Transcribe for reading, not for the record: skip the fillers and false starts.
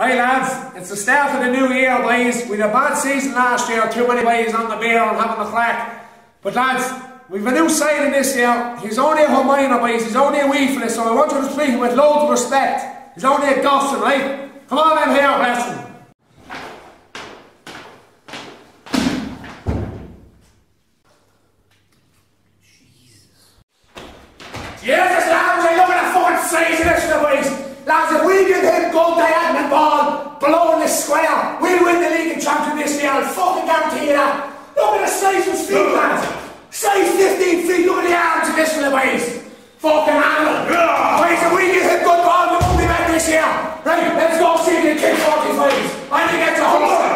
Right, lads, it's the start of the new year, boys. We had a bad season last year, too many boys on the beer and having a crack. But, lads, we've a new signing this year. He's only a minor, boys. He's only a wee for this, so I want you to treat him with loads of respect. He's only a Dawson, right? Come on in here, Preston. Jesus, lads, I look at the fucking size of this, boys. Lads, if we give him goal diagonal ball below this square, we'll win the league and champion this year. I'll fucking guarantee you that. Look at the size of his feet, lads. Size 15 feet. Look at the arms of this, boys. Fucking animal. Boys, if we give him good ball, we won't be back this year. Right, let's go see if he can kick 45. I think that's a whole lot.